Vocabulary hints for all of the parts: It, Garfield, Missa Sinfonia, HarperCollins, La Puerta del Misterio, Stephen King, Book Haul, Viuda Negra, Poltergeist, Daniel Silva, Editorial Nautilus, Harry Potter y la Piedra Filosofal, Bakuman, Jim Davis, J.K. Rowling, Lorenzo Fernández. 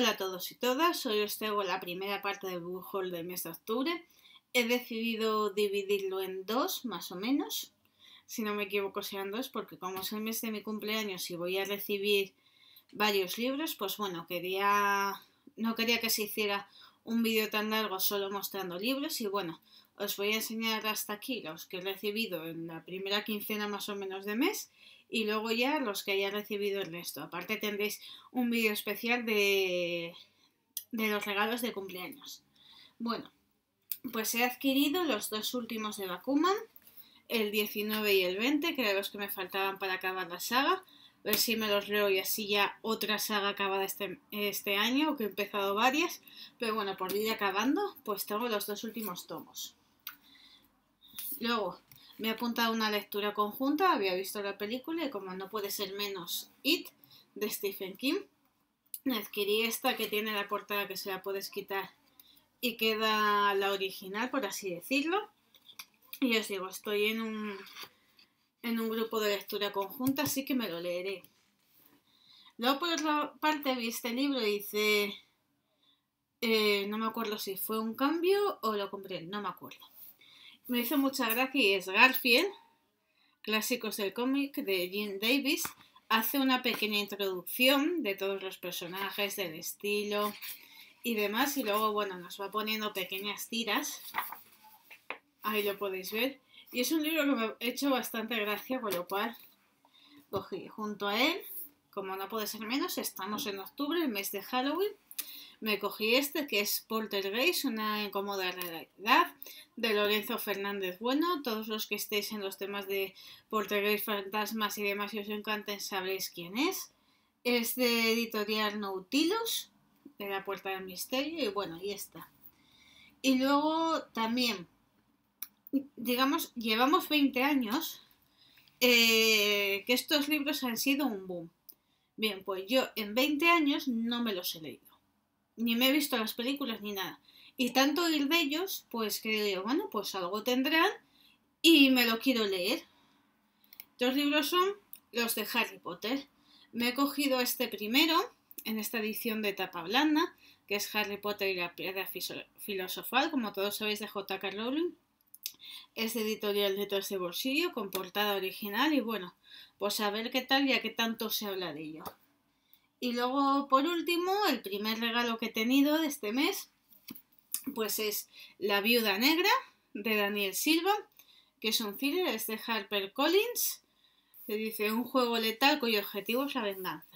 Hola a todos y todas, hoy os traigo la primera parte del book haul del mes de octubre. He decidido dividirlo en dos, más o menos. Si no me equivoco serán dos, porque como es el mes de mi cumpleaños y voy a recibir varios libros, pues bueno, no quería que se hiciera un vídeo tan largo solo mostrando libros. Y bueno, os voy a enseñar hasta aquí los que he recibido en la primera quincena más o menos de mes. Y luego ya los que haya recibido el resto. Aparte tendréis un vídeo especial de los regalos de cumpleaños. Bueno, pues he adquirido los dos últimos de Bakuman, el 19 y el 20, que eran los que me faltaban para acabar la saga. A ver si me los leo y así ya otra saga acabada este año, que he empezado varias. Pero bueno, por ir acabando, pues tengo los dos últimos tomos. Luego me he apuntado a una lectura conjunta, había visto la película y como no puede ser menos, It, de Stephen King. Adquirí esta que tiene la portada que se la puedes quitar y queda la original, por así decirlo. Y os digo, estoy en un grupo de lectura conjunta, así que me lo leeré. Luego por otra parte vi este libro y hice, no me acuerdo si fue un cambio o lo compré, no me acuerdo. Me hizo mucha gracia y es Garfield, clásicos del cómic de Jim Davis. Hace una pequeña introducción de todos los personajes, del estilo y demás. Y luego, bueno, nos va poniendo pequeñas tiras. Ahí lo podéis ver. Y es un libro que me ha hecho bastante gracia, con lo cual cogí junto a él. Como no puede ser menos, estamos en octubre, el mes de Halloween. Me cogí este que es Poltergeist, una incómoda realidad, de Lorenzo Fernández. Bueno, todos los que estéis en los temas de Poltergeist, fantasmas y demás, y os encanten, sabréis quién es. Es de Editorial Nautilus, de La Puerta del Misterio, y bueno, ahí está. Y luego también, digamos, llevamos 20 años que estos libros han sido un boom. Bien, pues yo en 20 años no me los he leído. Ni me he visto las películas ni nada. Y tanto oír de ellos, pues que digo, bueno, pues algo tendrán y me lo quiero leer. Los libros son los de Harry Potter. Me he cogido este primero, en esta edición de tapa blanda, que es Harry Potter y la Piedra Filosofal, como todos sabéis, de J.K. Rowling. Es de Editorial Letras de Bolsillo, con portada original y bueno, pues a ver qué tal, ya que tanto se habla de ello. Y luego, por último, el primer regalo que he tenido de este mes, pues es La Viuda Negra, de Daniel Silva, que es un thriller, es de HarperCollins, que dice un juego letal cuyo objetivo es la venganza.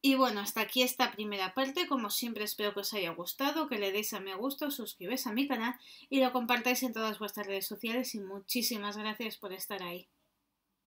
Y bueno, hasta aquí esta primera parte. Como siempre, espero que os haya gustado, que le deis a me gusta, os suscribáis a mi canal y lo compartáis en todas vuestras redes sociales. Y muchísimas gracias por estar ahí.